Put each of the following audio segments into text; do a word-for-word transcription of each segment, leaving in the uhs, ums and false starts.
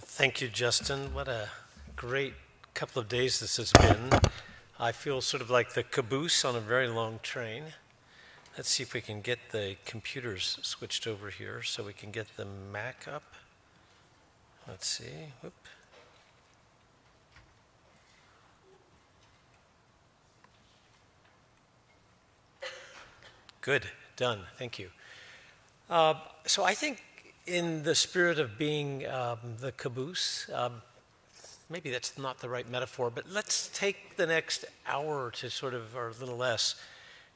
Thank you, Justin. What a great couple of days this has been. I feel sort of like the caboose on a very long train. Let's see if we can get the computers switched over here so we can get the Mac up. Let's see. Whoop. Good. Done. Thank you. Uh, so I think in the spirit of being um, the caboose, um, maybe that's not the right metaphor, but let's take the next hour to sort of, or a little less,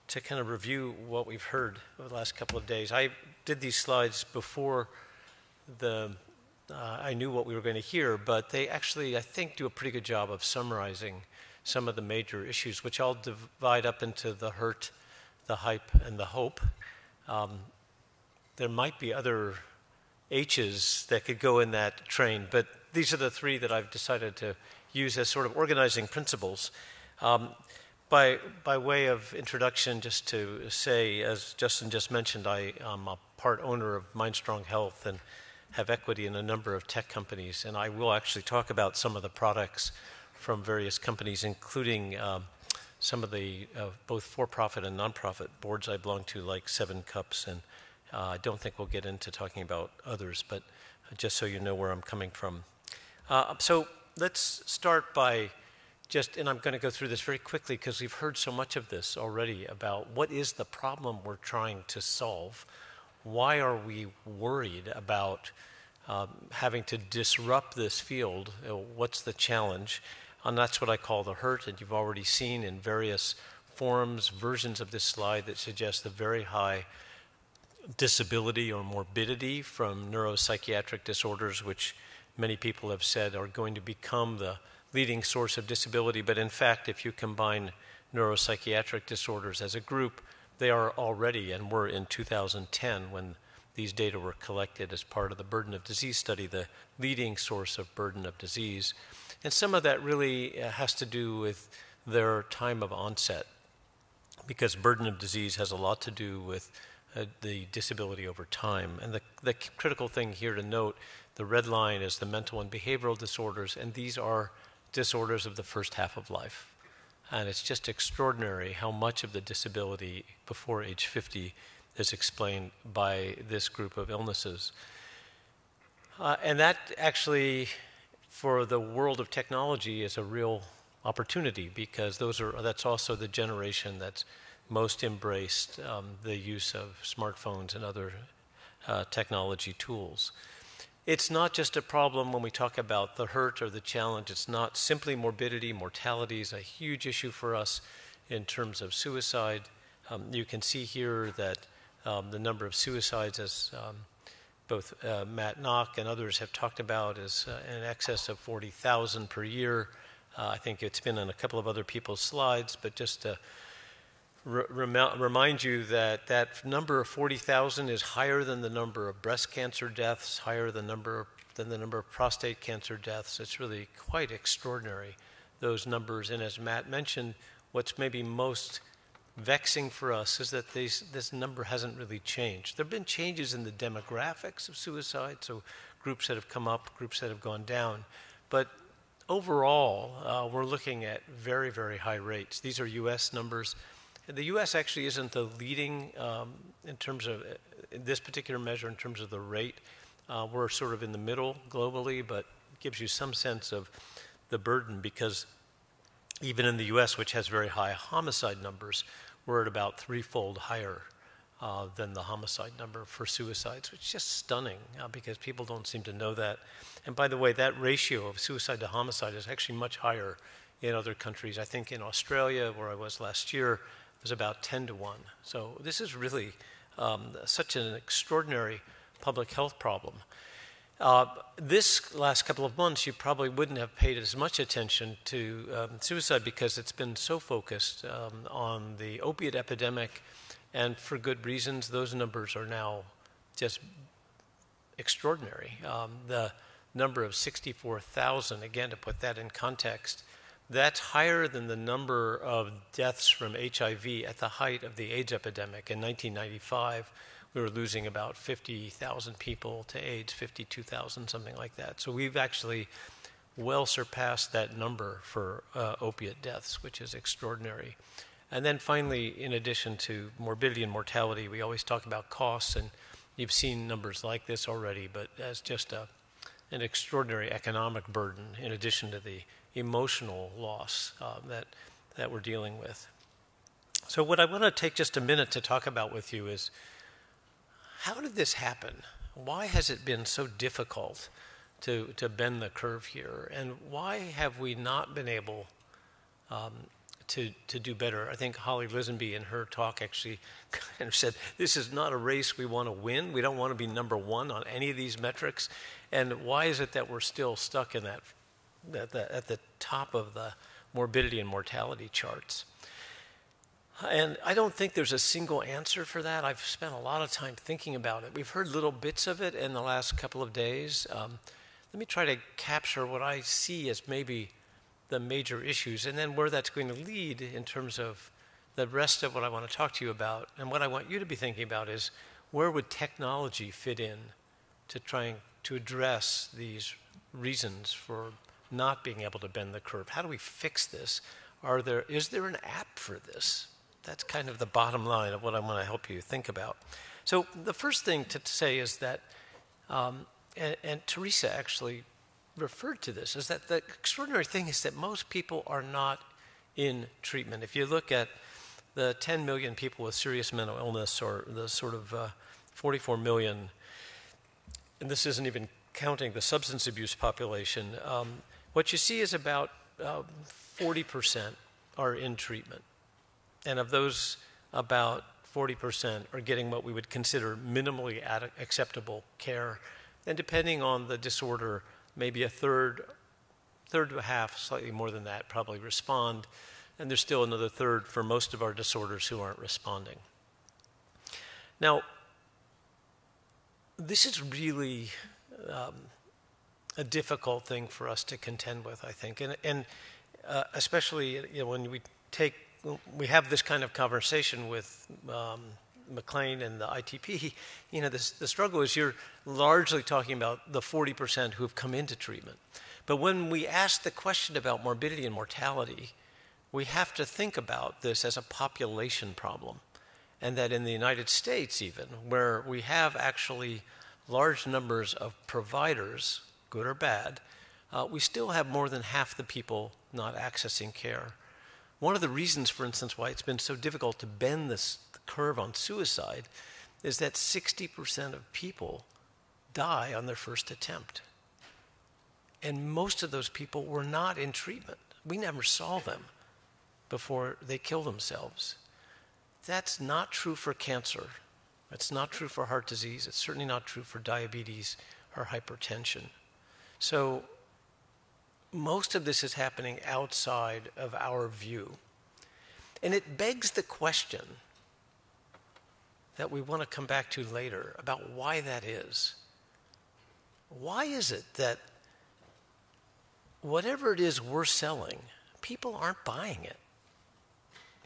to kind of review what we've heard over the last couple of days. I did these slides before the, uh, I knew what we were going to hear, but they actually, I think, do a pretty good job of summarizing some of the major issues, which I'll divide up into the hurt, the hype, and the hope. Um, there might be other H's that could go in that train, but these are the three that I've decided to use as sort of organizing principles. Um, By, by way of introduction, just to say, as Justin just mentioned, I am a part owner of Mindstrong Health and have equity in a number of tech companies. And I will actually talk about some of the products from various companies, including um, some of the uh, both for-profit and non-profit boards I belong to, like Seven Cups. And uh, I don't think we'll get into talking about others, but just so you know where I'm coming from. Uh, so let's start by... Just, and I'm going to go through this very quickly because we've heard so much of this already about what is the problem we're trying to solve, why are we worried about um, having to disrupt this field, you know, what's the challenge, and that's what I call the hurt, and you've already seen in various forums versions of this slide that suggest the very high disability or morbidity from neuropsychiatric disorders, which many people have said are going to become the leading source of disability, but in fact, if you combine neuropsychiatric disorders as a group, they are already and were in two thousand ten when these data were collected as part of the burden of disease study, the leading source of burden of disease. And some of that really has to do with their time of onset, because burden of disease has a lot to do with uh, the disability over time. And the, the critical thing here to note, the red line is the mental and behavioral disorders, and these are disorders of the first half of life. And it's just extraordinary how much of the disability before age fifty is explained by this group of illnesses. Uh, and that actually, for the world of technology, is a real opportunity because those are, that's also the generation that's most embraced um, the use of smartphones and other uh, technology tools. It's not just a problem when we talk about the hurt or the challenge. It's not simply morbidity. Mortality is a huge issue for us in terms of suicide. Um, you can see here that um, the number of suicides, as um, both uh, Matt Nock and others have talked about, is uh, in excess of forty thousand per year. Uh, I think it's been on a couple of other people's slides, but just to remind you that that number of forty thousand is higher than the number of breast cancer deaths, higher than, number, than the number of prostate cancer deaths. It's really quite extraordinary, those numbers. And as Matt mentioned, what's maybe most vexing for us is that these, this number hasn't really changed. There have been changes in the demographics of suicide, so groups that have come up, groups that have gone down. But overall, uh, we're looking at very, very high rates. These are U S numbers. The U S actually isn't the leading um, in terms of in this particular measure in terms of the rate. Uh, we're sort of in the middle globally, but it gives you some sense of the burden because even in the U S, which has very high homicide numbers, we're at about threefold higher uh, than the homicide number for suicides, which is just stunning uh, because people don't seem to know that. And by the way, that ratio of suicide to homicide is actually much higher in other countries. I think in Australia, where I was last year, was about ten to one. So this is really um, such an extraordinary public health problem. Uh, this last couple of months, you probably wouldn't have paid as much attention to um, suicide because it's been so focused um, on the opiate epidemic, and for good reasons. Those numbers are now just extraordinary. Um, the number of sixty-four thousand, again, to put that in context, that's higher than the number of deaths from H I V at the height of the AIDS epidemic in nineteen ninety-five, we were losing about fifty thousand people to AIDS, fifty-two thousand, something like that. So we've actually well surpassed that number for uh, opiate deaths, which is extraordinary. And then finally, in addition to morbidity and mortality, we always talk about costs, and you've seen numbers like this already, but as just a, an extraordinary economic burden in addition to the emotional loss uh, that, that we're dealing with. So what I want to take just a minute to talk about with you is, how did this happen? Why has it been so difficult to, to bend the curve here? And why have we not been able um, to, to do better? I think Holly Lisenby in her talk actually kind of said, this is not a race we want to win. We don't want to be number one on any of these metrics. And why is it that we're still stuck in that, at the, at the top of the morbidity and mortality charts? And I don't think there's a single answer for that. I've spent a lot of time thinking about it. We've heard little bits of it in the last couple of days. Um, let me try to capture what I see as maybe the major issues, and then where that's going to lead in terms of the rest of what I want to talk to you about. And what I want you to be thinking about is, where would technology fit in to trying to address these reasons for not being able to bend the curve? How do we fix this? Are there, is there an app for this? That's kind of the bottom line of what I want to help you think about. So the first thing to say is that, um, and, and Teresa actually referred to this, is that the extraordinary thing is that most people are not in treatment. If you look at the ten million people with serious mental illness, or the sort of uh, forty-four million, and this isn't even counting the substance abuse population, um, what you see is about uh, forty percent are in treatment. And of those, about forty percent are getting what we would consider minimally acceptable care. And depending on the disorder, maybe a third, third to a half, slightly more than that, probably respond. And there's still another third for most of our disorders who aren't responding. Now, this is really um, a difficult thing for us to contend with, I think. And, and uh, especially, you know, when we take... we have this kind of conversation with um, McLean and the I T P, you know, this, the struggle is you're largely talking about the forty percent who've come into treatment. But when we ask the question about morbidity and mortality, we have to think about this as a population problem. And that in the United States even, where we have actually large numbers of providers, good or bad, uh, we still have more than half the people not accessing care. One of the reasons, for instance, why it's been so difficult to bend this curve on suicide is that sixty percent of people die on their first attempt. And most of those people were not in treatment. We never saw them before they killed themselves. That's not true for cancer. It's not true for heart disease. It's certainly not true for diabetes or hypertension. So most of this is happening outside of our view. And it begs the question that we want to come back to later about why that is. Why is it that whatever it is we're selling, people aren't buying it?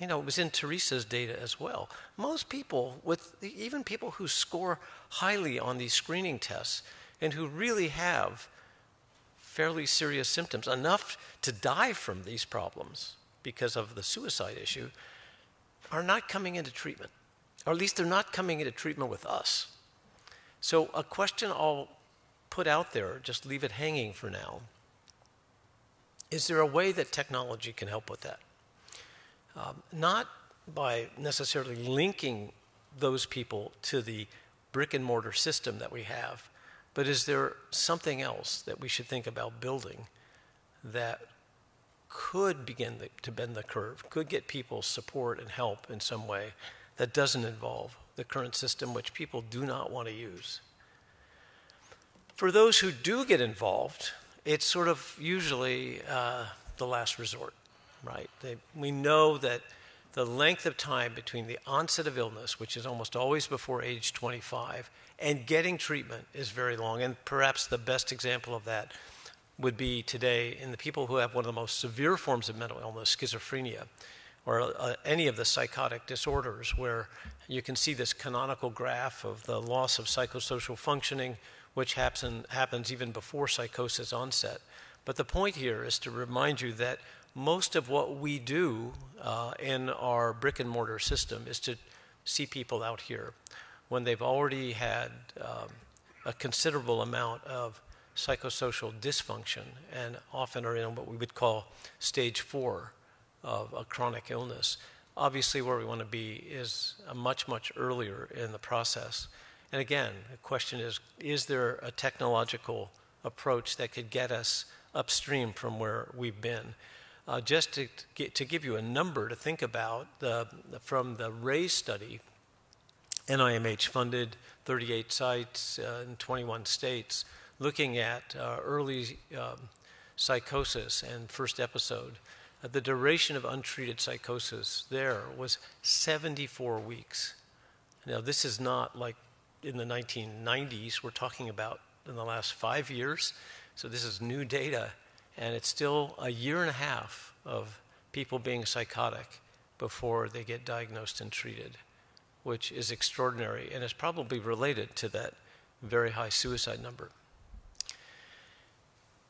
You know, it was in Teresa's data as well. Most people, with even people who score highly on these screening tests and who really have fairly serious symptoms, enough to die from these problems because of the suicide issue, are not coming into treatment. Or at least they're not coming into treatment with us. So a question I'll put out there, just leave it hanging for now, is there a way that technology can help with that? Um, not by necessarily linking those people to the brick and mortar system that we have, but is there something else that we should think about building that could begin the, to bend the curve, could get people support and help in some way that doesn't involve the current system, which people do not want to use? For those who do get involved, it's sort of usually uh, the last resort, right? They, we know that the length of time between the onset of illness, which is almost always before age twenty-five, and getting treatment is very long. And perhaps the best example of that would be today in the people who have one of the most severe forms of mental illness, schizophrenia, or uh, any of the psychotic disorders, where you can see this canonical graph of the loss of psychosocial functioning, which happen, happens even before psychosis onset. But the point here is to remind you that most of what we do uh, in our brick and mortar system is to see people out here when they've already had um, a considerable amount of psychosocial dysfunction and often are in what we would call stage four of a chronic illness. Obviously, where we want to be is much, much earlier in the process. And again, the question is, is there a technological approach that could get us upstream from where we've been? Uh, just to, get, to give you a number to think about, the, from the RAISE study, N I M H funded, thirty-eight sites uh, in twenty-one states, looking at uh, early um, psychosis and first episode. Uh, the duration of untreated psychosis there was seventy-four weeks. Now, this is not like in the nineteen nineties. We're talking about in the last five years. So this is new data. And it's still a year and a half of people being psychotic before they get diagnosed and treated, which is extraordinary. And is probably related to that very high suicide number.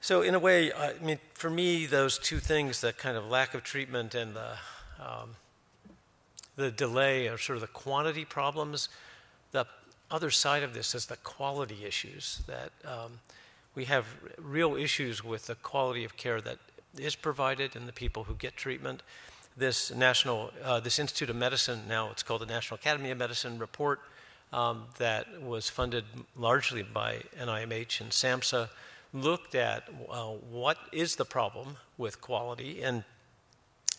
So in a way, I mean, for me, those two things, the kind of lack of treatment and the, um, the delay are sort of the quantity problems. The other side of this is the quality issues, that um, we have real issues with the quality of care that is provided and the people who get treatment. This national, uh, this Institute of Medicine, now it's called the National Academy of Medicine report um, that was funded largely by N I M H and SAMHSA, looked at uh, what is the problem with quality, and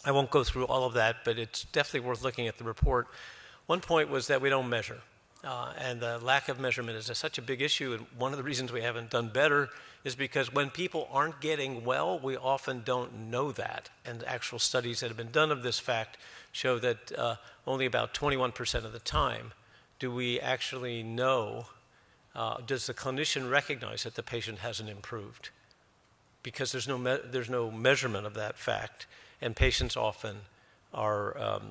I won't go through all of that, but it's definitely worth looking at the report. One point was that we don't measure, uh, and the lack of measurement is a, such a big issue, and one of the reasons we haven't done better is because when people aren't getting well, we often don't know that, and actual studies that have been done of this fact show that uh, only about twenty-one percent of the time do we actually know. Uh, does the clinician recognize that the patient hasn't improved? Because there's no, me there's no measurement of that fact, and patients often are um,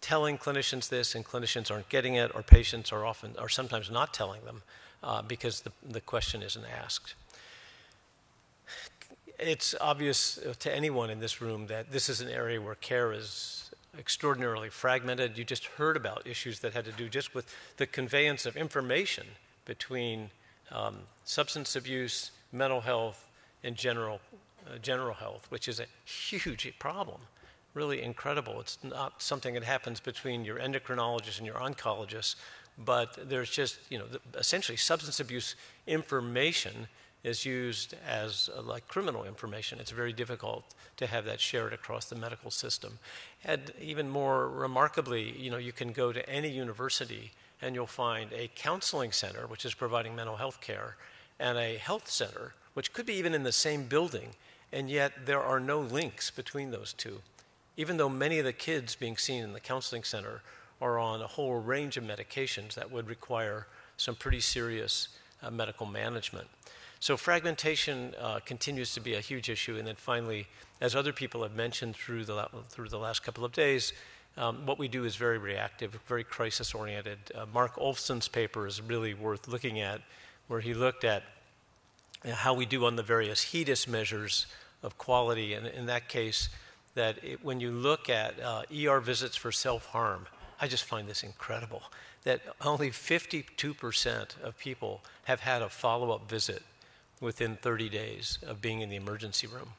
telling clinicians this, and clinicians aren't getting it, or patients are often, are sometimes not telling them uh, because the, the question isn't asked. It's obvious to anyone in this room that this is an area where care is extraordinarily fragmented. You just heard about issues that had to do just with the conveyance of information between um, substance abuse, mental health, and general, uh, general health, which is a huge problem, really incredible. It's not something that happens between your endocrinologist and your oncologist, but there's just, you know, the, essentially substance abuse information is used as uh, like criminal information. It's very difficult to have that shared across the medical system. And even more remarkably, you know, you can go to any university and you'll find a counseling center, which is providing mental health care, and a health center, which could be even in the same building, and yet there are no links between those two, even though many of the kids being seen in the counseling center are on a whole range of medications that would require some pretty serious uh, medical management. So fragmentation uh, continues to be a huge issue. And then finally, as other people have mentioned through the, through the last couple of days, um, what we do is very reactive, very crisis-oriented. Uh, Mark Olson's paper is really worth looking at, where he looked at how we do on the various HEDIS measures of quality. And in that case, that it, when you look at uh, E R visits for self-harm, I just find this incredible, that only fifty-two percent of people have had a follow-up visit within thirty days of being in the emergency room.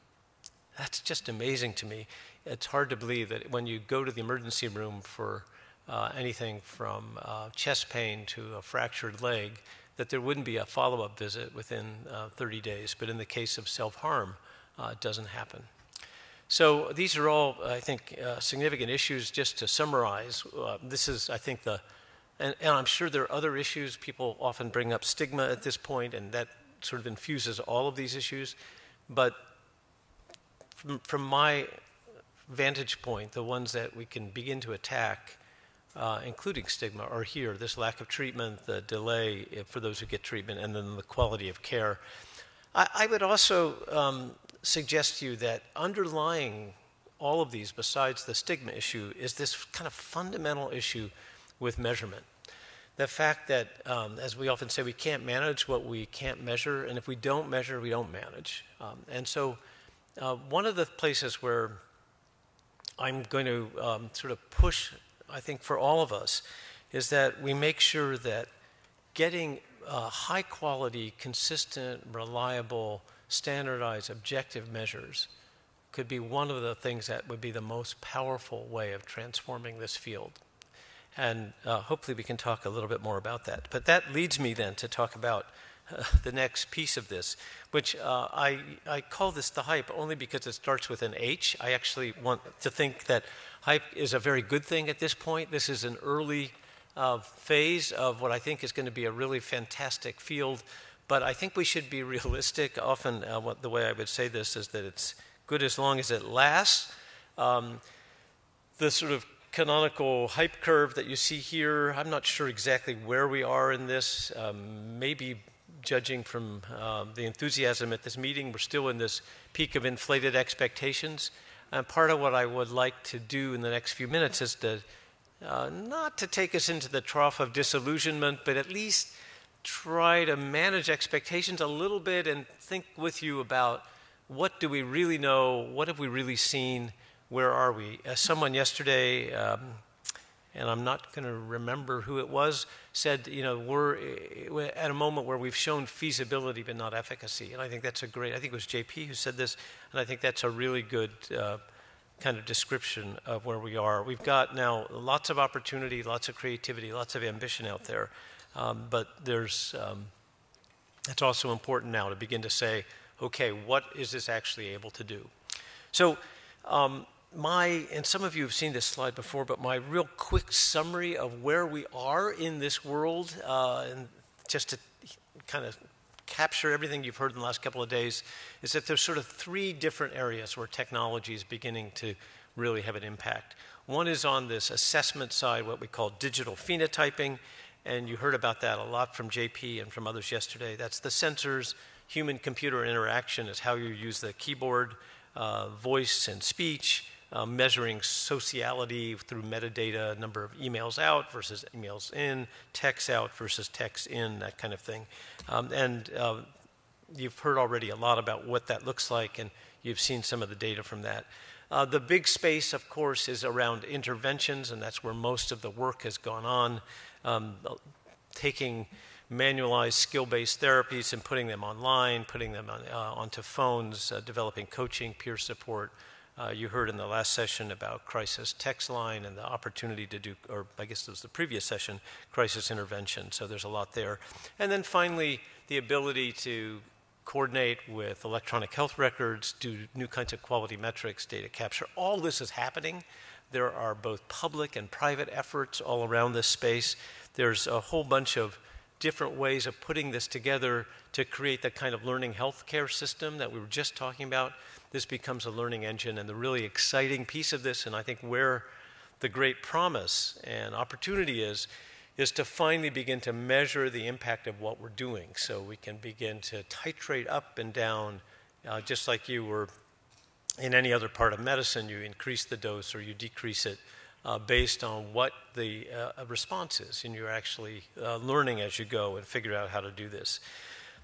That's just amazing to me. It's hard to believe that when you go to the emergency room for uh, anything from uh, chest pain to a fractured leg, that there wouldn't be a follow-up visit within uh, thirty days. But in the case of self-harm, uh, it doesn't happen. So these are all, I think, uh, significant issues. Just to summarize, uh, this is, I think, the, and, and I'm sure there are other issues. People often bring up stigma at this point, and that sort of infuses all of these issues. But from, from my vantage point, the ones that we can begin to attack, uh, including stigma, are here. This lack of treatment, the delay for those who get treatment, and then the quality of care. I, I would also um, suggest to you that underlying all of these, besides the stigma issue, is this kind of fundamental issue with measurement. The fact that, um, as we often say, we can't manage what we can't measure, and if we don't measure, we don't manage. Um, and so uh, one of the places where I'm going to um, sort of push, I think, for all of us, is that we make sure that getting uh, high-quality, consistent, reliable, standardized, objective measures could be one of the things that would be the most powerful way of transforming this field. And uh, hopefully we can talk a little bit more about that. But that leads me then to talk about uh, the next piece of this, which uh, I, I call this the hype only because it starts with an H. I actually want to think that hype is a very good thing at this point. This is an early uh, phase of what I think is going to be a really fantastic field. But I think we should be realistic. Often uh, what, the way I would say this is that it's good as long as it lasts. Um, the sort of canonical hype curve that you see here, I'm not sure exactly where we are in this. Um, maybe judging from uh, the enthusiasm at this meeting, we're still in this peak of inflated expectations. And part of what I would like to do in the next few minutes is to uh, not to take us into the trough of disillusionment, but at least try to manage expectations a little bit and think with you about what do we really know, what have we really seen, where are we? As someone yesterday, um, and I'm not going to remember who it was, said, you know, we're at a moment where we've shown feasibility but not efficacy. And I think that's a great, I think it was J P who said this, and I think that's a really good uh, kind of description of where we are. We've got now lots of opportunity, lots of creativity, lots of ambition out there. Um, but there's, um, it's also important now to begin to say, okay, what is this actually able to do? So um, my, and some of you have seen this slide before, but my real quick summary of where we are in this world, uh, and just to kind of capture everything you've heard in the last couple of days, is that there's sort of three different areas where technology is beginning to really have an impact. One is on this assessment side, what we call digital phenotyping. And you heard about that a lot from J P and from others yesterday. That's the sensors, human-computer interaction is how you use the keyboard, uh, voice and speech, uh, measuring sociality through metadata, number of emails out versus emails in, text out versus text in, that kind of thing. Um, and uh, you've heard already a lot about what that looks like, and you've seen some of the data from that. Uh, the big space, of course, is around interventions, and that's where most of the work has gone on. Um, taking manualized skill-based therapies and putting them online, putting them on, uh, onto phones, uh, developing coaching, peer support. Uh, you heard in the last session about crisis text line and the opportunity to do, or I guess it was the previous session, crisis intervention. So there's a lot there. And then finally, the ability to coordinate with electronic health records, do new kinds of quality metrics, data capture. All this is happening. There are both public and private efforts all around this space. There's a whole bunch of different ways of putting this together to create the kind of learning healthcare system that we were just talking about. This becomes a learning engine, and the really exciting piece of this, and I think where the great promise and opportunity is, is to finally begin to measure the impact of what we're doing so we can begin to titrate up and down, uh, just like you were in any other part of medicine, you increase the dose or you decrease it uh, based on what the uh, response is, and you're actually uh, learning as you go and figure out how to do this.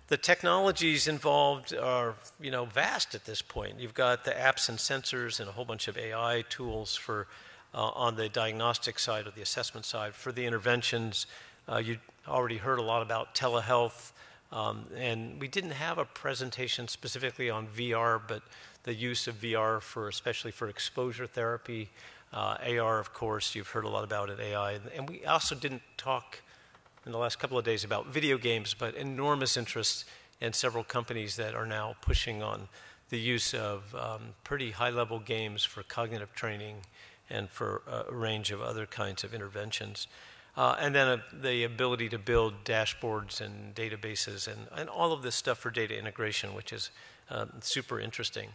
The technologies involved are, you know, vast at this point. You've got the apps and sensors and a whole bunch of A I tools for uh, on the diagnostic side or the assessment side. For the interventions, uh, you already heard a lot about telehealth, um, and we didn't have a presentation specifically on V R, but the use of V R for, especially for exposure therapy, uh, A R, of course, you've heard a lot about in A I. And we also didn't talk in the last couple of days about video games, but enormous interest in several companies that are now pushing on the use of um, pretty high-level games for cognitive training and for a range of other kinds of interventions. Uh, and then a, the ability to build dashboards and databases and, and all of this stuff for data integration, which is um, super interesting.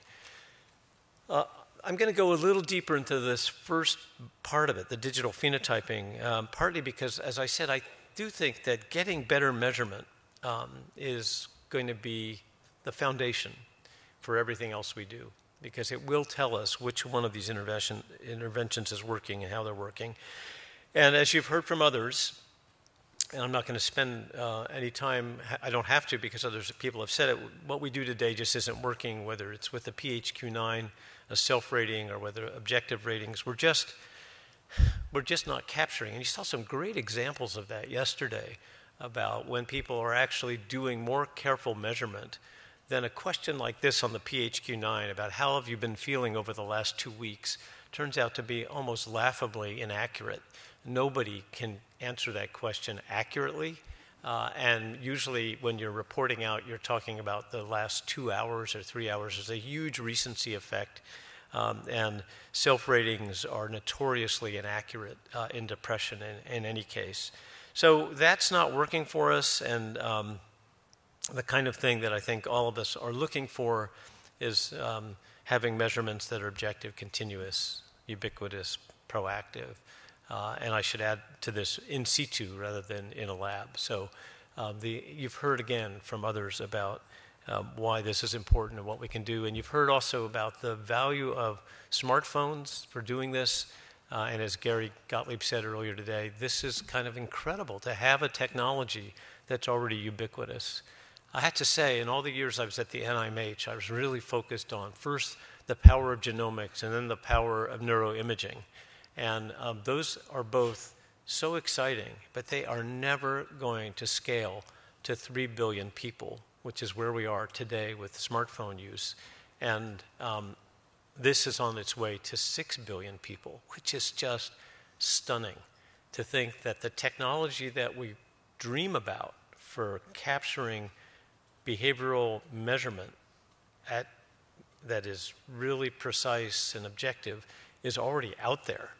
Uh, I'm going to go a little deeper into this first part of it, the digital phenotyping, um, partly because, as I said, I do think that getting better measurement um, is going to be the foundation for everything else we do. because it will tell us which one of these intervention, interventions is working and how they're working. And as you've heard from others, and I'm not going to spend uh, any time, I don't have to because other people have said it, what we do today just isn't working, whether it's with a P H Q nine, a self-rating, or whether objective ratings. We're just, we're just not capturing. And you saw some great examples of that yesterday about when people are actually doing more careful measurement than a question like this on the P H Q nine about how have you been feeling over the last two weeks turns out to be almost laughably inaccurate. Nobody can answer that question accurately. Uh, and usually when you're reporting out, you're talking about the last two hours or three hours. There's a huge recency effect. Um, and self-ratings are notoriously inaccurate uh, in depression in, in any case. So that's not working for us. And um, the kind of thing that I think all of us are looking for is um, having measurements that are objective, continuous, ubiquitous, proactive. Uh, and I should add to this in situ rather than in a lab. So um, the, you've heard again from others about um, why this is important and what we can do. And you've heard also about the value of smartphones for doing this. Uh, and as Gary Gottlieb said earlier today, this is kind of incredible to have a technology that's already ubiquitous. I have to say, in all the years I was at the N I M H, I was really focused on first the power of genomics and then the power of neuroimaging. And um, those are both so exciting, but they are never going to scale to three billion people, which is where we are today with smartphone use. And um, this is on its way to six billion people, which is just stunning to think that the technology that we dream about for capturing behavioral measurement at, that is really precise and objective is already out there.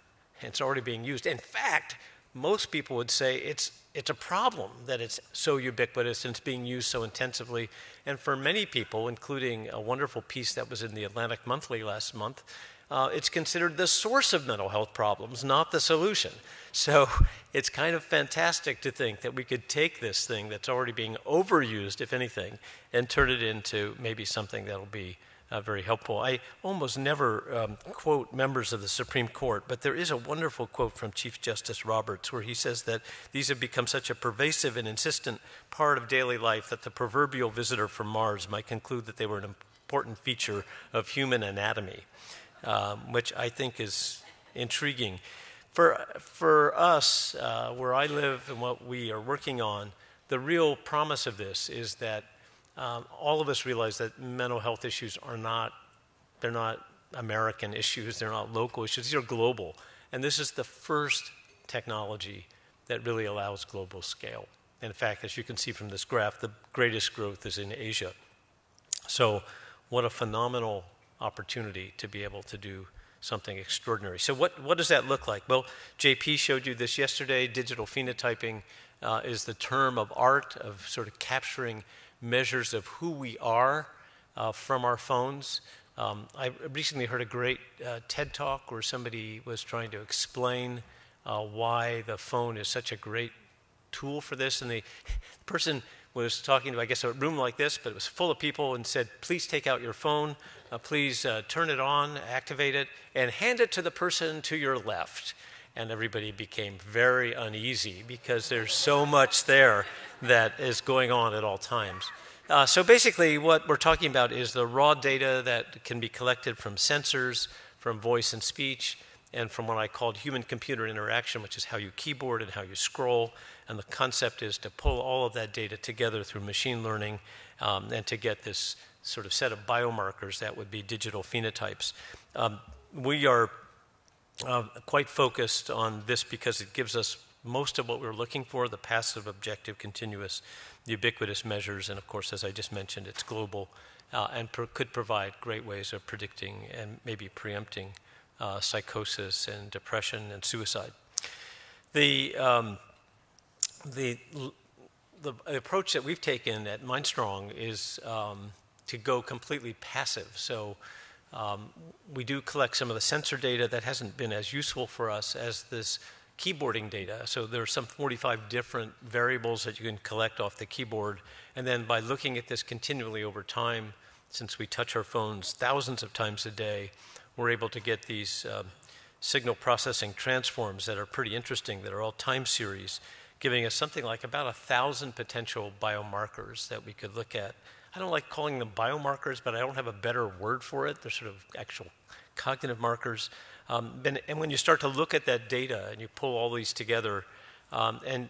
It's already being used. In fact, most people would say it's, it's a problem that it's so ubiquitous and it's being used so intensively. And for many people, including a wonderful piece that was in the Atlantic Monthly last month, uh, it's considered the source of mental health problems, not the solution. So it's kind of fantastic to think that we could take this thing that's already being overused, if anything, and turn it into maybe something that'll be Uh, very helpful. I almost never um, quote members of the Supreme Court, but there is a wonderful quote from Chief Justice Roberts where he says that these have become such a pervasive and insistent part of daily life that the proverbial visitor from Mars might conclude that they were an important feature of human anatomy, um, which I think is intriguing. For, for us, uh, where I live and what we are working on, the real promise of this is that Um, all of us realize that mental health issues are not, they're not American issues, they're not local issues, these are global. And this is the first technology that really allows global scale. In fact, as you can see from this graph, the greatest growth is in Asia. So what a phenomenal opportunity to be able to do something extraordinary. So what, what does that look like? Well, J P showed you this yesterday. Digital phenotyping uh, is the term of art of sort of capturing measures of who we are uh, from our phones. Um, I recently heard a great uh, TED talk where somebody was trying to explain uh, why the phone is such a great tool for this. And the person was talking to, I guess, a room like this, but it was full of people and said, please take out your phone, uh, please uh, turn it on, activate it, and hand it to the person to your left. And everybody became very uneasy because there's so much there that is going on at all times. Uh, so basically what we're talking about is the raw data that can be collected from sensors, from voice and speech, and from what I called human-computer interaction, which is how you keyboard and how you scroll. And the concept is to pull all of that data together through machine learning um, and to get this sort of set of biomarkers that would be digital phenotypes. Um, we are Uh, quite focused on this because it gives us most of what we're looking for, the passive, objective, continuous, ubiquitous measures, and of course, as I just mentioned, it's global uh, and pro could provide great ways of predicting and maybe preempting uh, psychosis and depression and suicide. The, um, the, the approach that we've taken at Mindstrong is um, to go completely passive. So Um, we do collect some of the sensor data that hasn't been as useful for us as this keyboarding data. So there are some forty-five different variables that you can collect off the keyboard. And then by looking at this continually over time, since we touch our phones thousands of times a day, we're able to get these uh, signal processing transforms that are pretty interesting, that are all time series, giving us something like about a thousand potential biomarkers that we could look at. I don't like calling them biomarkers, but I don't have a better word for it. They're sort of actual cognitive markers. Um, and, and when you start to look at that data and you pull all these together, um, and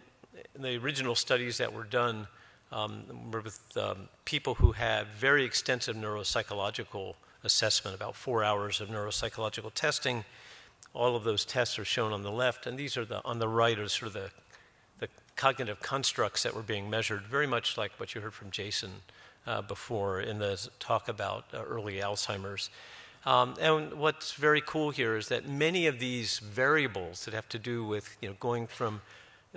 the original studies that were done um, were with um, people who had very extensive neuropsychological assessment, about four hours of neuropsychological testing. All of those tests are shown on the left, and these are the, on the right are sort of the, the cognitive constructs that were being measured, very much like what you heard from Jason uh, before in the talk about uh, early Alzheimer's. Um, and what's very cool here is that many of these variables that have to do with, you know, going from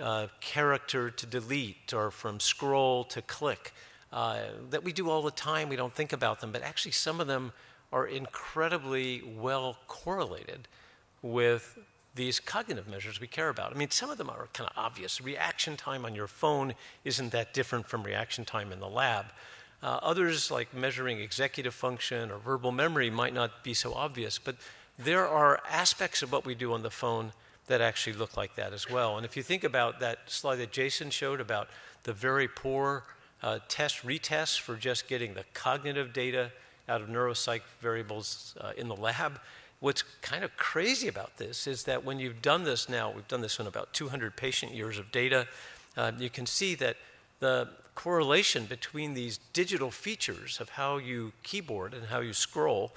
uh, character to delete or from scroll to click, uh, that we do all the time, we don't think about them, but actually some of them are incredibly well correlated with these cognitive measures we care about. I mean, some of them are kind of obvious. Reaction time on your phone isn't that different from reaction time in the lab. Uh, others, like measuring executive function or verbal memory, might not be so obvious, but there are aspects of what we do on the phone that actually look like that as well. And if you think about that slide that Jason showed about the very poor uh, test retests for just getting the cognitive data out of neuropsych variables uh, in the lab, what's kind of crazy about this is that when you've done this now, we've done this in about two hundred patient years of data, uh, you can see that the correlation between these digital features of how you keyboard and how you scroll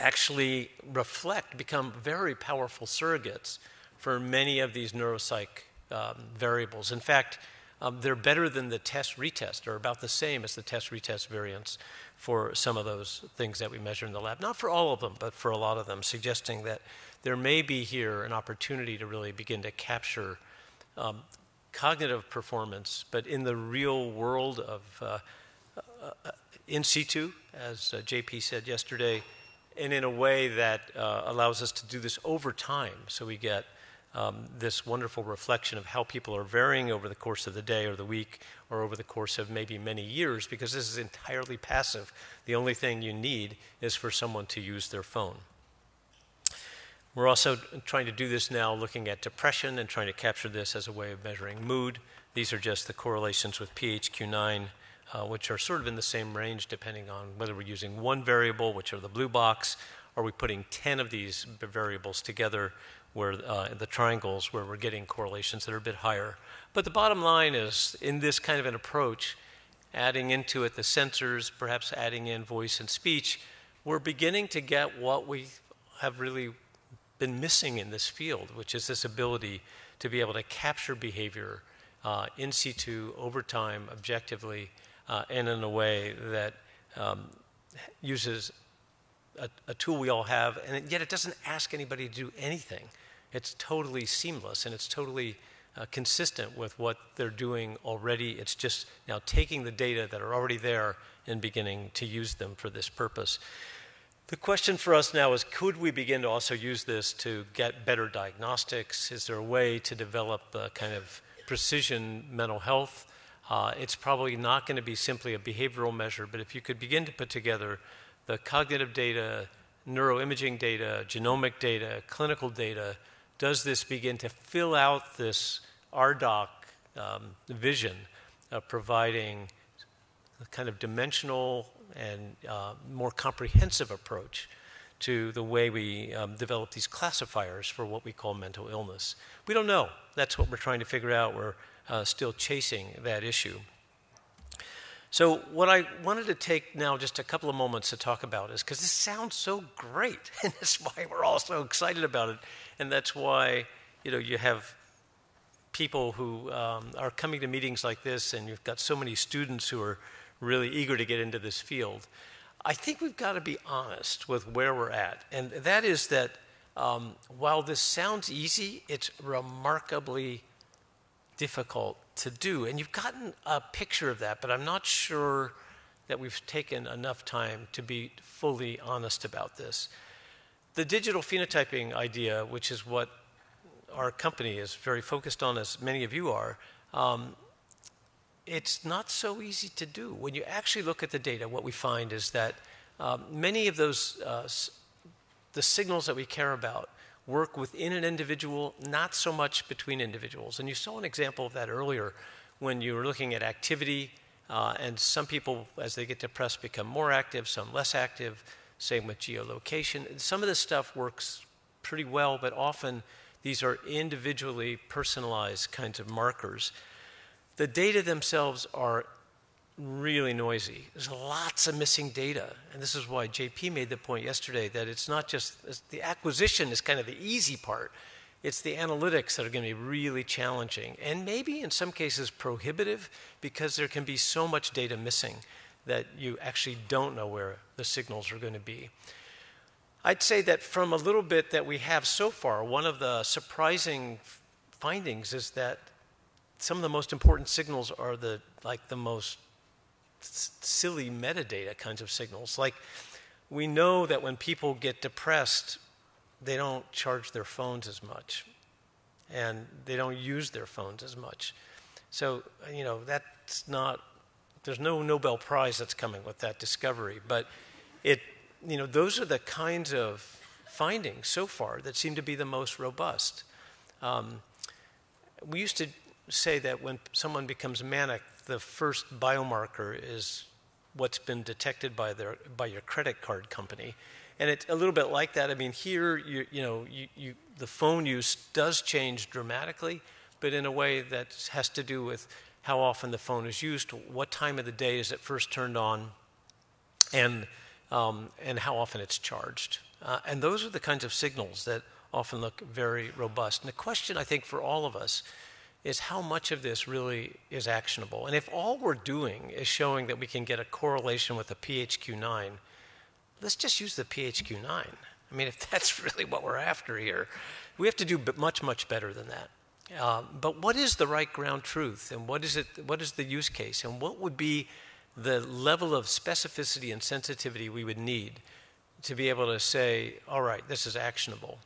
actually reflect, become very powerful surrogates for many of these neuropsych um, variables. In fact, um, they're better than the test retest, or about the same as the test retest variance for some of those things that we measure in the lab. Not for all of them, but for a lot of them, suggesting that there may be here an opportunity to really begin to capture um, cognitive performance, but in the real world of uh, uh, in situ, as uh, J P said yesterday, and in a way that uh, allows us to do this over time. So we get um, this wonderful reflection of how people are varying over the course of the day or the week or over the course of maybe many years, because this is entirely passive. The only thing you need is for someone to use their phone. We're also trying to do this now looking at depression and trying to capture this as a way of measuring mood. These are just the correlations with P H Q nine, uh, which are sort of in the same range depending on whether we're using one variable, which are the blue box, or we're putting ten of these variables together, where uh, the triangles, where we're getting correlations that are a bit higher. But the bottom line is, in this kind of an approach, adding into it the sensors, perhaps adding in voice and speech, we're beginning to get what we have really been missing in this field, which is this ability to be able to capture behavior uh, in situ, over time, objectively, uh, and in a way that um, uses a, a tool we all have, and yet it doesn't ask anybody to do anything. It's totally seamless, and it's totally uh, consistent with what they're doing already. It's just now taking the data that are already there and beginning to use them for this purpose. The question for us now is, could we begin to also use this to get better diagnostics? Is there a way to develop a kind of precision mental health? Uh, it's probably not going to be simply a behavioral measure, but if you could begin to put together the cognitive data, neuroimaging data, genomic data, clinical data, does this begin to fill out this R doc um, vision of providing a kind of dimensional and uh, more comprehensive approach to the way we um, develop these classifiers for what we call mental illness? We don't know. That's what we're trying to figure out. We're uh, still chasing that issue. So what I wanted to take now just a couple of moments to talk about is, because this sounds so great, and that's why we're all so excited about it, and that's why, you know, you have people who um, are coming to meetings like this, and you've got so many students who are really eager to get into this field. I think we've got to be honest with where we're at, and that is that um, while this sounds easy, it's remarkably difficult to do, and you've gotten a picture of that, but I'm not sure that we've taken enough time to be fully honest about this. The digital phenotyping idea, which is what our company is very focused on, as many of you are, um, it's not so easy to do. When you actually look at the data, what we find is that um, many of those, uh, s the signals that we care about work within an individual, not so much between individuals. And you saw an example of that earlier when you were looking at activity, uh, and some people, as they get depressed, become more active, some less active, same with geolocation. And some of this stuff works pretty well, but often these are individually personalized kinds of markers. The data themselves are really noisy. There's lots of missing data, and this is why J P made the point yesterday that it's not just it's the acquisition is kind of the easy part. It's the analytics that are going to be really challenging and maybe in some cases prohibitive, because there can be so much data missing that you actually don't know where the signals are going to be. I'd say that from a little bit that we have so far, one of the surprising findings is that some of the most important signals are the like the most silly metadata kinds of signals. Like, we know that when people get depressed, they don't charge their phones as much, and they don't use their phones as much. So, you know, that's not, there's no Nobel Prize that's coming with that discovery, but it, you know, those are the kinds of findings so far that seem to be the most robust. Um, we used to say that when someone becomes manic, the first biomarker is what's been detected by their by your credit card company, and it's a little bit like that. I mean, here you you know you, you the phone use does change dramatically, but in a way that has to do with how often the phone is used, what time of the day is it first turned on, and um, and how often it's charged. Uh, and those are the kinds of signals that often look very robust. And the question, I think, for all of us is how much of this really is actionable. And if all we're doing is showing that we can get a correlation with a P H Q nine, let's just use the P H Q nine. I mean, if that's really what we're after here, we have to do much, much better than that. Uh, but what is the right ground truth, and what is it? What is the use case, and what would be the level of specificity and sensitivity we would need to be able to say, all right, this is actionable?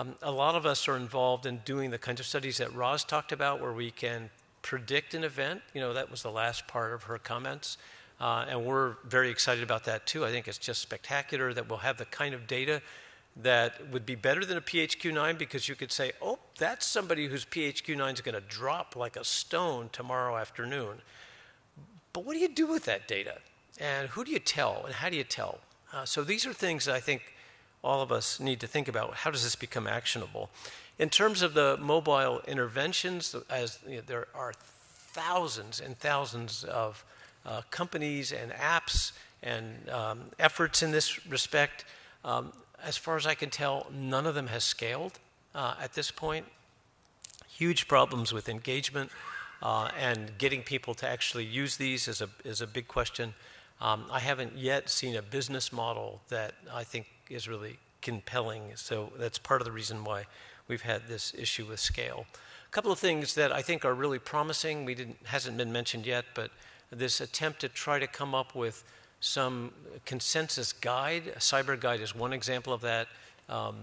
Um, a lot of us are involved in doing the kinds of studies that Roz talked about, where we can predict an event. You know, that was the last part of her comments. Uh, and we're very excited about that, too. I think it's just spectacular that we'll have the kind of data that would be better than a P H Q nine, because you could say, oh, that's somebody whose P H Q nine is going to drop like a stone tomorrow afternoon. But what do you do with that data? And who do you tell? And how do you tell? Uh, so these are things that I think all of us need to think about. How does this become actionable? In terms of the mobile interventions, as you know, there are thousands and thousands of uh, companies and apps and um, efforts in this respect. Um, as far as I can tell, none of them has scaled uh, at this point. Huge problems with engagement uh, and getting people to actually use these is a, is a big question. Um, I haven't yet seen a business model that I think is really compelling, so that's part of the reason why we've had this issue with scale. A couple of things that I think are really promising, we didn't, hasn't been mentioned yet, but this attempt to try to come up with some consensus guide. A cyber guide is one example of that. Um,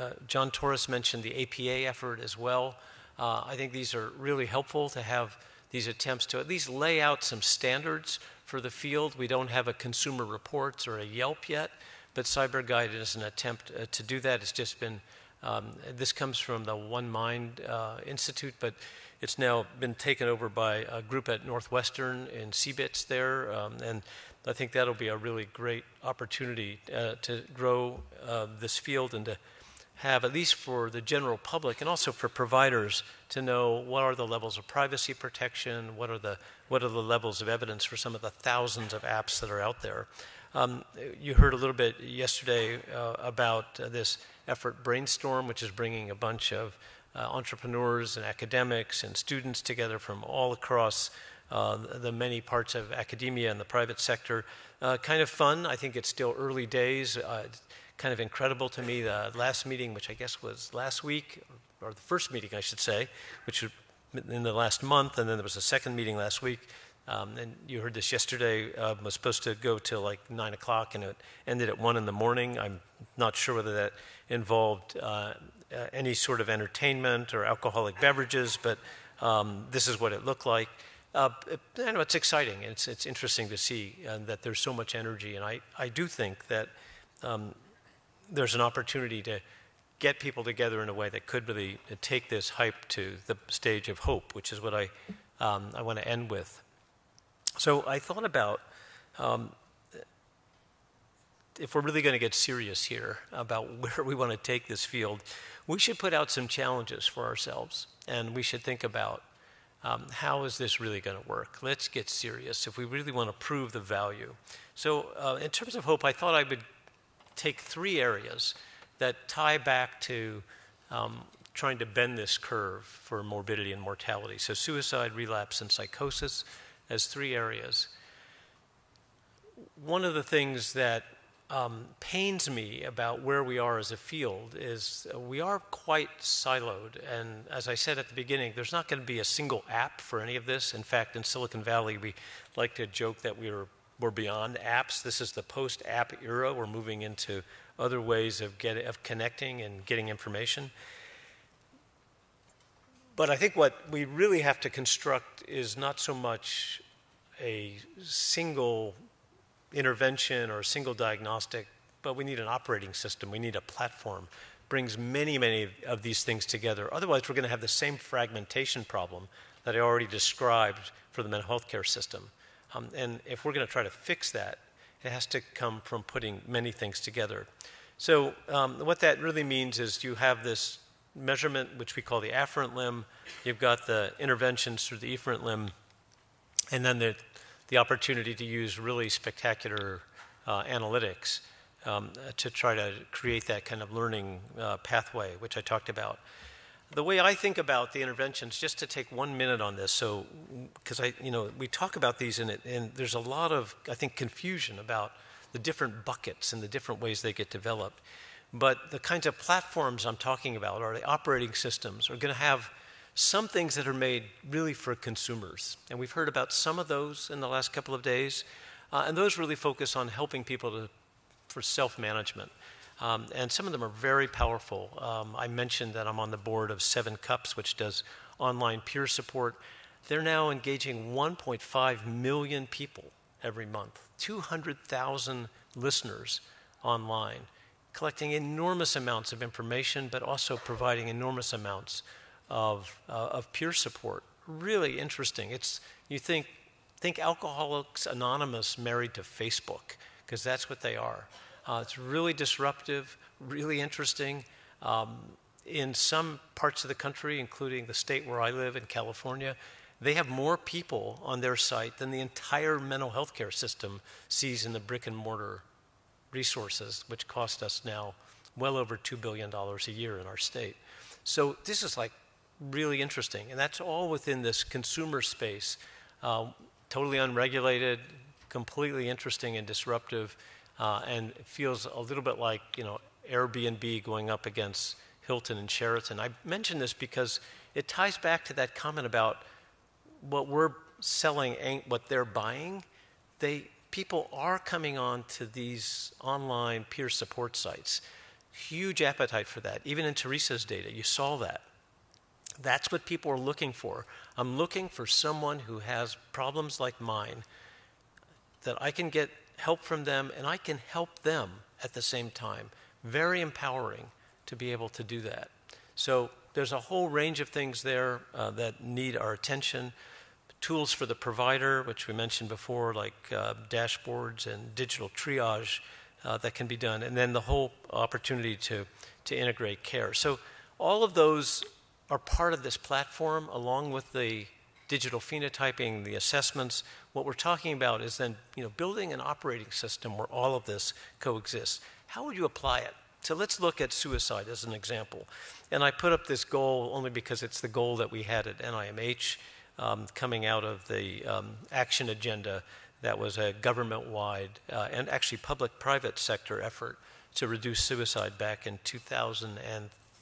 uh, John Torres mentioned the A P A effort as well. Uh, I think these are really helpful to have these attempts to at least lay out some standards for the field. We don't have a Consumer Reports or a Yelp yet, but CyberGuide is an attempt uh, to do that. It's just been, um, this comes from the One Mind uh, Institute, but it's now been taken over by a group at Northwestern in C B I T S there, um, and I think that'll be a really great opportunity uh, to grow uh, this field and to have, at least for the general public and also for providers, to know what are the levels of privacy protection, what are the, what are the levels of evidence for some of the thousands of apps that are out there. Um, you heard a little bit yesterday uh, about uh, this effort Brainstorm, which is bringing a bunch of uh, entrepreneurs and academics and students together from all across uh, the many parts of academia and the private sector. Uh, kind of fun. I think it's still early days. Uh, kind of incredible to me, the last meeting, which I guess was last week, or the first meeting, I should say, which was in the last month, and then there was a second meeting last week. Um, and you heard this yesterday, uh, was supposed to go till like nine o'clock, and it ended at one in the morning. I'm not sure whether that involved uh, uh, any sort of entertainment or alcoholic beverages, but um, this is what it looked like. Uh, it, I know it's exciting. It's, it's interesting to see uh, that there's so much energy. And I, I do think that um, there's an opportunity to get people together in a way that could really take this hype to the stage of hope, which is what I, um, I want to end with. So I thought about um, if we're really going to get serious here about where we want to take this field, we should put out some challenges for ourselves. And we should think about um, how is this really going to work? Let's get serious if we really want to prove the value. So uh, in terms of hope, I thought I would take three areas that tie back to um, trying to bend this curve for morbidity and mortality. So suicide, relapse, and psychosis as three areas. One of the things that um, pains me about where we are as a field is we are quite siloed. And as I said at the beginning, there's not going to be a single app for any of this. In fact, in Silicon Valley, we like to joke that we are, we're beyond apps. This is the post-app era. We're moving into other ways of, get, of connecting and getting information. But I think what we really have to construct is not so much a single intervention or a single diagnostic, but we need an operating system. We need a platform. Brings many, many of these things together. Otherwise, we're going to have the same fragmentation problem that I already described for the mental health care system. Um, and if we're going to try to fix that, it has to come from putting many things together. So um, what that really means is you have this measurement, which we call the afferent limb. You've got the interventions through the efferent limb. And then the, the opportunity to use really spectacular uh, analytics um, to try to create that kind of learning uh, pathway, which I talked about. The way I think about the interventions, just to take one minute on this, so because I, you know, we talk about these and, it, and there's a lot of, I think, confusion about the different buckets and the different ways they get developed. But the kinds of platforms I'm talking about, or the operating systems, are going to have some things that are made really for consumers. And we've heard about some of those in the last couple of days. Uh, and those really focus on helping people to, for self-management. Um, and some of them are very powerful. Um, I mentioned that I'm on the board of Seven Cups, which does online peer support. They're now engaging one point five million people every month, two hundred thousand listeners online, collecting enormous amounts of information, but also providing enormous amounts of, uh, of peer support. Really interesting. It's, you think, think Alcoholics Anonymous married to Facebook, because that's what they are. Uh, it's really disruptive, really interesting. Um, in some parts of the country, including the state where I live in California, they have more people on their site than the entire mental health care system sees in the brick and mortar resources, which cost us now well over two billion dollars a year in our state. So this is like really interesting. And that's all within this consumer space, uh, totally unregulated, completely interesting and disruptive. Uh, and it feels a little bit like, you know, Airbnb going up against Hilton and Sheraton. I mention this because it ties back to that comment about what we're selling ain't what they're buying. They, people are coming on to these online peer support sites. Huge appetite for that. Even in Teresa's data, you saw that. That's what people are looking for. I'm looking for someone who has problems like mine that I can get help from them, and I can help them at the same time. Very empowering to be able to do that. So there's a whole range of things there uh, that need our attention. Tools for the provider, which we mentioned before, like uh, dashboards and digital triage uh, that can be done, and then the whole opportunity to, to integrate care. So all of those are part of this platform, along with the digital phenotyping, the assessments. What we're talking about is then, you know, building an operating system where all of this coexists. How would you apply it? So let's look at suicide as an example. And I put up this goal only because it's the goal that we had at N I M H um, coming out of the um, action agenda that was a government-wide uh, and actually public-private sector effort to reduce suicide back in two thousand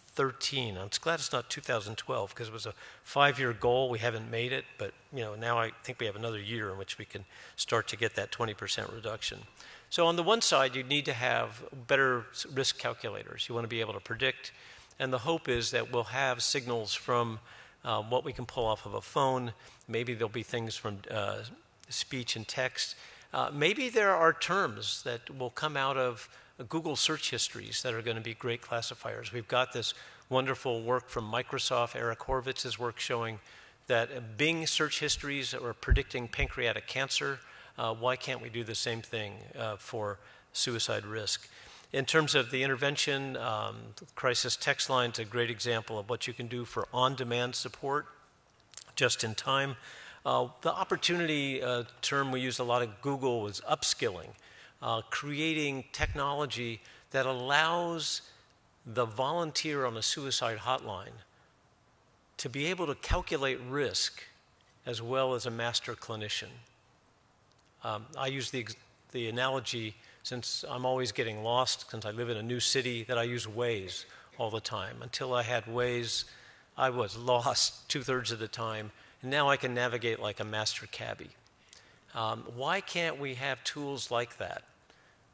thirteen. I'm glad it's not two thousand twelve because it was a five-year goal. We haven't made it, but you know, now I think we have another year in which we can start to get that twenty percent reduction. So on the one side, you need to have better risk calculators. You want to be able to predict, and the hope is that we'll have signals from uh, what we can pull off of a phone. Maybe there'll be things from uh, speech and text. Uh, maybe there are terms that will come out of Google search histories that are going to be great classifiers. We've got this wonderful work from Microsoft, Eric Horvitz's work, showing that Bing search histories are predicting pancreatic cancer. Uh, why can't we do the same thing uh, for suicide risk? In terms of the intervention, um, crisis text line is a great example of what you can do for on-demand support, just in time. Uh, the opportunity uh, term we used a lot at Google was upskilling, uh, creating technology that allows the volunteer on a suicide hotline to be able to calculate risk as well as a master clinician. Um, I use the, the analogy, since I'm always getting lost, since I live in a new city, that I use Waze all the time. Until I had Waze, I was lost two-thirds of the time, and now I can navigate like a master cabbie. Um, why can't we have tools like that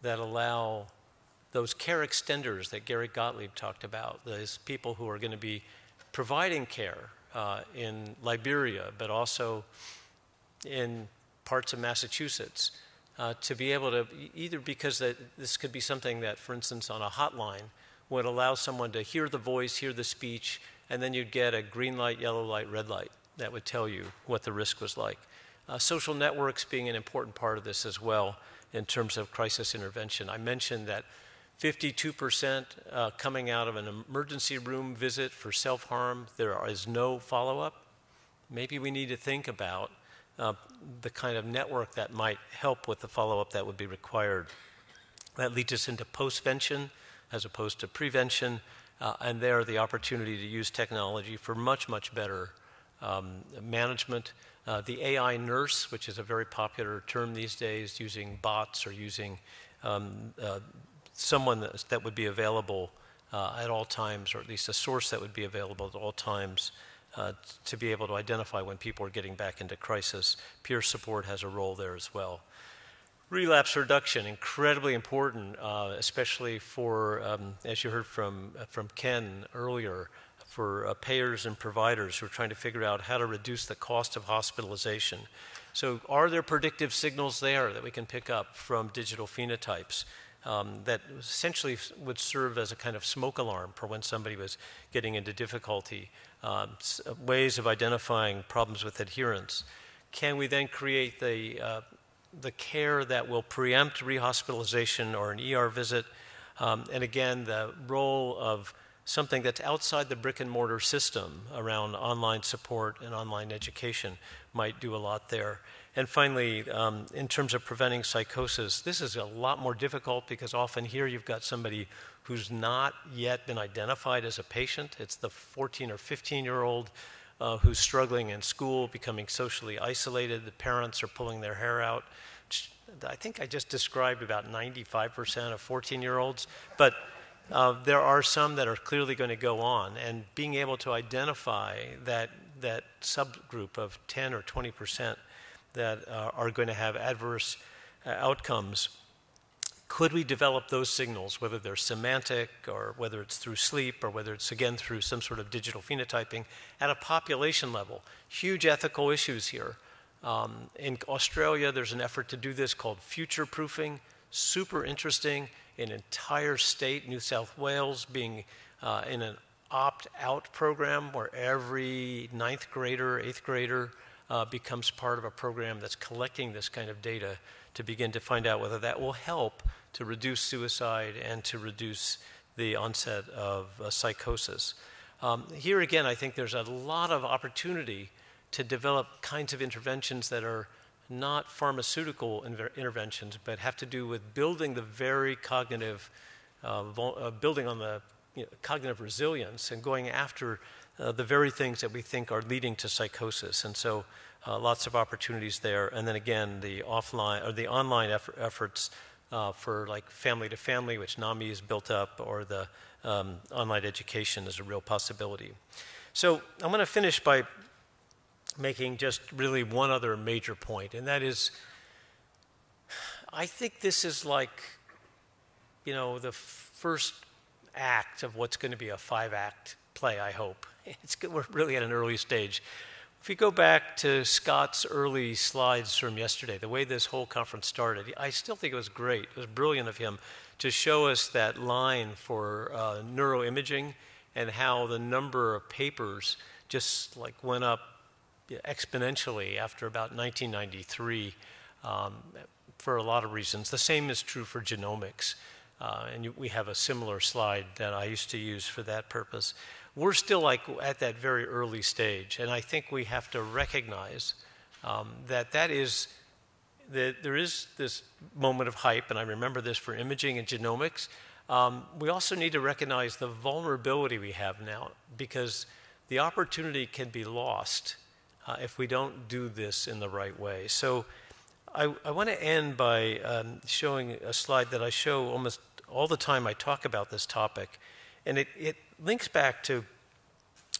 that allow those care extenders that Gary Gottlieb talked about, those people who are going to be providing care uh, in Liberia, but also in parts of Massachusetts, uh, to be able to, either because that this could be something that, for instance, on a hotline would allow someone to hear the voice, hear the speech, and then you'd get a green light, yellow light, red light that would tell you what the risk was like. Uh, social networks being an important part of this as well in terms of crisis intervention. I mentioned that fifty-two percent uh, coming out of an emergency room visit for self-harm, there is no follow-up. Maybe we need to think about uh, the kind of network that might help with the follow-up that would be required. That leads us into postvention as opposed to prevention, uh, and there the opportunity to use technology for much, much better um, management. Uh, the A I nurse, which is a very popular term these days, using bots or using um, uh, someone that, that would be available uh, at all times, or at least a source that would be available at all times uh, to be able to identify when people are getting back into crisis. Peer support has a role there as well. Relapse reduction, incredibly important, uh, especially for, um, as you heard from, uh, from Ken earlier, for uh, payers and providers who are trying to figure out how to reduce the cost of hospitalization. So are there predictive signals there that we can pick up from digital phenotypes? Um, that essentially would serve as a kind of smoke alarm for when somebody was getting into difficulty, uh, ways of identifying problems with adherence. Can we then create the, uh, the care that will preempt rehospitalization or an E R visit? Um, and again, the role of something that's outside the brick and mortar system around online support and online education might do a lot there. And finally, um, in terms of preventing psychosis, this is a lot more difficult because often here you've got somebody who's not yet been identified as a patient. It's the fourteen or fifteen-year-old uh, who's struggling in school, becoming socially isolated. The parents are pulling their hair out. I think I just described about ninety-five percent of fourteen-year-olds, but uh, there are some that are clearly going to go on. And being able to identify that, that subgroup of ten or twenty percent that uh, are going to have adverse uh, outcomes. Could we develop those signals, whether they're semantic or whether it's through sleep or whether it's, again, through some sort of digital phenotyping at a population level? Huge ethical issues here. Um, in Australia, there's an effort to do this called future-proofing. Super interesting. An entire state, New South Wales, being uh, in an opt-out program where every ninth grader, eighth grader, Uh, becomes part of a program that's collecting this kind of data to begin to find out whether that will help to reduce suicide and to reduce the onset of uh, psychosis. Um, here again, I think there's a lot of opportunity to develop kinds of interventions that are not pharmaceutical interventions, but have to do with building the very cognitive, uh, uh, building on the you know, cognitive resilience and going after Uh, the very things that we think are leading to psychosis, and so uh, lots of opportunities there. And then again, the offline or the online effort, efforts uh, for like family to family, which NAMI has built up, or the um, online education is a real possibility. So I'm going to finish by making just really one other major point, and that is, I think this is like, you know, the first act of what's going to be a five-act play, I hope. it's good, we're really at an early stage. If you go back to Scott's early slides from yesterday, the way this whole conference started, I still think it was great. It was brilliant of him to show us that line for uh, neuroimaging and how the number of papers just like went up exponentially after about nineteen ninety-three um, for a lot of reasons. The same is true for genomics. Uh, and you, we have a similar slide that I used to use for that purpose. We're still like at that very early stage, and I think we have to recognize um, that that is that there is this moment of hype, and I remember this for imaging and genomics. Um, we also need to recognize the vulnerability we have now, because the opportunity can be lost uh, if we don't do this in the right way. So I, I want to end by um, showing a slide that I show almost all the time I talk about this topic, and it, it links back to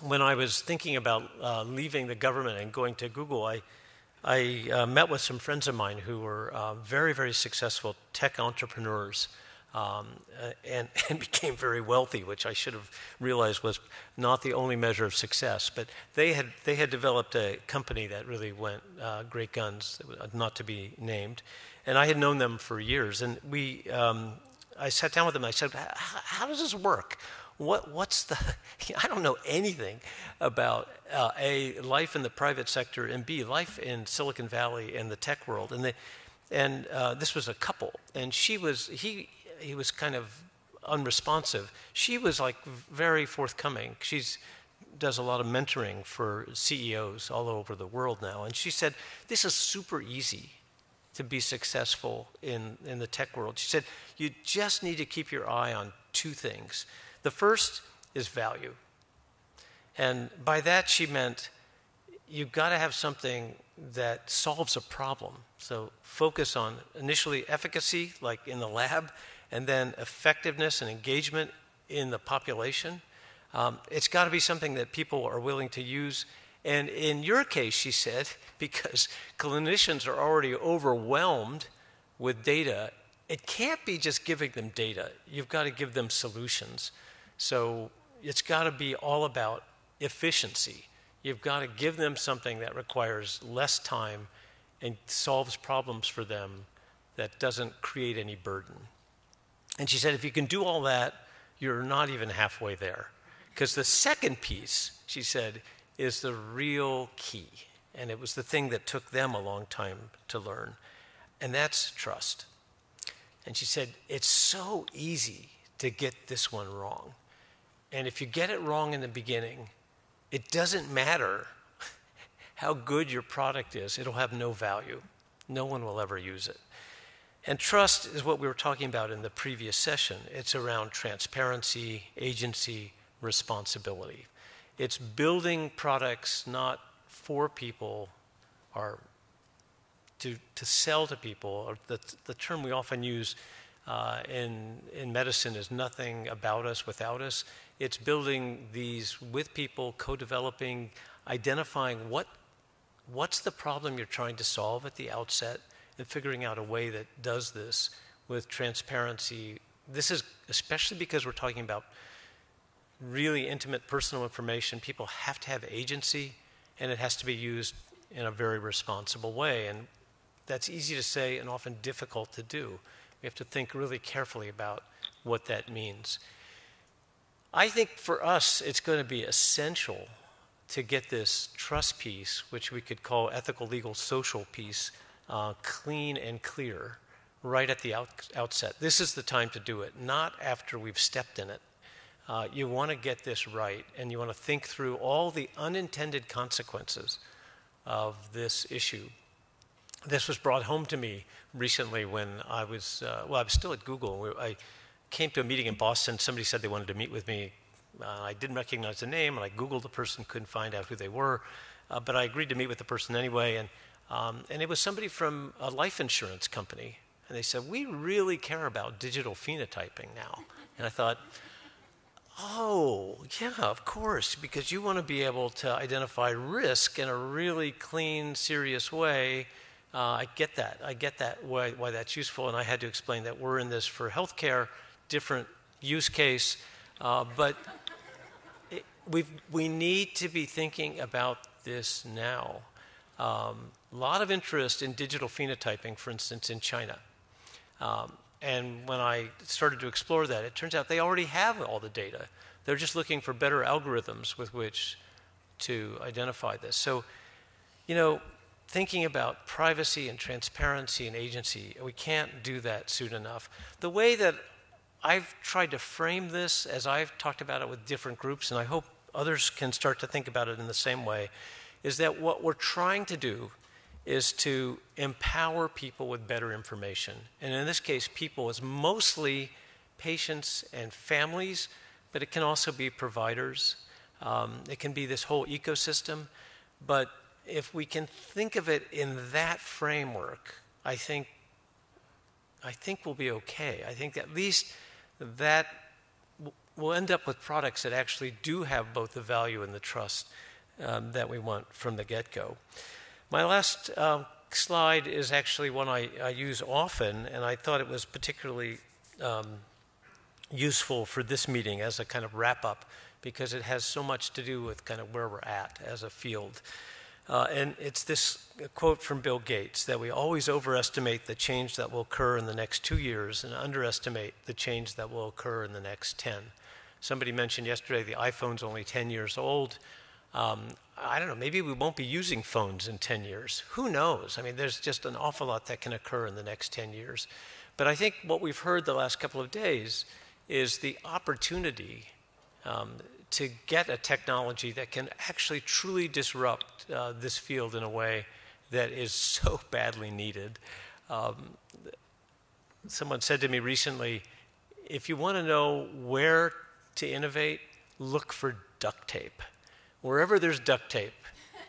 when I was thinking about uh, leaving the government and going to Google. I, I uh, met with some friends of mine who were uh, very, very successful tech entrepreneurs um, and, and became very wealthy, which I should have realized was not the only measure of success. But they had, they had developed a company that really went uh, great guns, not to be named. And I had known them for years. And we, um, I sat down with them and I said, how does this work? What, what's the, I don't know anything about uh, A, life in the private sector, and B, life in Silicon Valley and the tech world. And, they, and uh, this was a couple, and she was, he, he was kind of unresponsive. She was like very forthcoming. She does a lot of mentoring for C E Os all over the world now. And she said, this is super easy to be successful in, in the tech world. She said, you just need to keep your eye on two things. The first is value. And by that she meant you've got to have something that solves a problem. So focus on initially efficacy, like in the lab, and then effectiveness and engagement in the population. Um, it's got to be something that people are willing to use. And in your case, she said, because clinicians are already overwhelmed with data, it can't be just giving them data. You've got to give them solutions. So it's got to be all about efficiency. You've got to give them something that requires less time and solves problems for them that doesn't create any burden. And she said, if you can do all that, you're not even halfway there. Because the second piece, she said, is the real key. And it was the thing that took them a long time to learn. And that's trust. And she said, it's so easy to get this one wrong. And if you get it wrong in the beginning, it doesn't matter how good your product is. It'll have no value. No one will ever use it. And trust is what we were talking about in the previous session. It's around transparency, agency, responsibility. It's building products not for people or to, to sell to people. Or the, the term we often use uh, in, in medicine is nothing about us without us. It's building these with people, co-developing, identifying what, what's the problem you're trying to solve at the outset, and figuring out a way that does this with transparency. This is especially because we're talking about really intimate personal information. People have to have agency, and it has to be used in a very responsible way. And that's easy to say and often difficult to do. We have to think really carefully about what that means. I think for us, it's going to be essential to get this trust piece, which we could call ethical, legal, social piece, uh, clean and clear right at the out outset. This is the time to do it, not after we've stepped in it. Uh, you want to get this right, and you want to think through all the unintended consequences of this issue. This was brought home to me recently when I was, uh, well, I was still at Google. I came to a meeting in Boston. Somebody said they wanted to meet with me. Uh, I didn't recognize the name, and I Googled the person, couldn't find out who they were. Uh, but I agreed to meet with the person anyway, and, um, and it was somebody from a life insurance company. And they said, we really care about digital phenotyping now. And I thought, oh, yeah, of course, because you want to be able to identify risk in a really clean, serious way. Uh, I get that. I get that, why, why that's useful, and I had to explain that we're in this for healthcare, different use case, uh, but it, we we need to be thinking about this now. A um, lot of interest in digital phenotyping, for instance, in China. Um, and when I started to explore that, it turns out they already have all the data. They're just looking for better algorithms with which to identify this. So, you know, thinking about privacy and transparency and agency, we can't do that soon enough. The way that I've tried to frame this, as I've talked about it with different groups, and I hope others can start to think about it in the same way, is that what we're trying to do is to empower people with better information. And in this case, people is mostly patients and families, but it can also be providers. Um, it can be this whole ecosystem. But if we can think of it in that framework, I think I think we'll be okay. I think at least that we'll end up with products that actually do have both the value and the trust um, that we want from the get-go. My last uh, slide is actually one I, I use often, and I thought it was particularly um, useful for this meeting as a kind of wrap-up, because it has so much to do with kind of where we're at as a field. Uh, and it's this quote from Bill Gates, that we always overestimate the change that will occur in the next two years and underestimate the change that will occur in the next ten. Somebody mentioned yesterday the iPhone's only ten years old. Um, I don't know, maybe we won't be using phones in ten years. Who knows? I mean, there's just an awful lot that can occur in the next ten years. But I think what we've heard the last couple of days is the opportunity um, to get a technology that can actually truly disrupt uh, this field in a way that is so badly needed. Um, someone said to me recently, if you want to know where to innovate, look for duct tape. Wherever there's duct tape,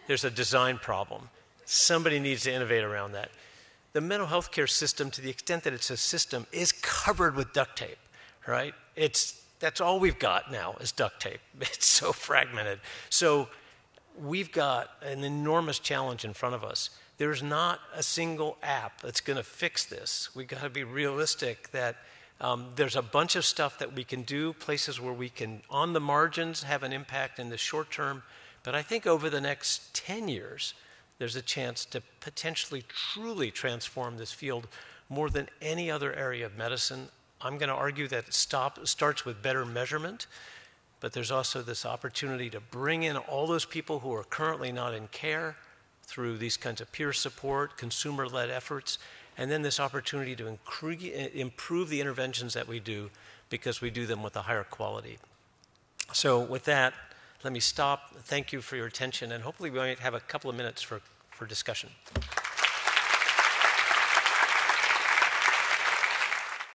there's a design problem. Somebody needs to innovate around that. The mental health care system, to the extent that it's a system, is covered with duct tape, right? It's That's all we've got now is duct tape. It's so fragmented. So we've got an enormous challenge in front of us. There's not a single app that's going to fix this. We've got to be realistic that um, there's a bunch of stuff that we can do, places where we can, on the margins, have an impact in the short term. But I think over the next ten years, there's a chance to potentially truly transform this field more than any other area of medicine. I'm going to argue that it stop, starts with better measurement, but there's also this opportunity to bring in all those people who are currently not in care through these kinds of peer support, consumer-led efforts, and then this opportunity to improve the interventions that we do because we do them with a higher quality. So with that, let me stop. Thank you for your attention, and hopefully we might have a couple of minutes for, for discussion.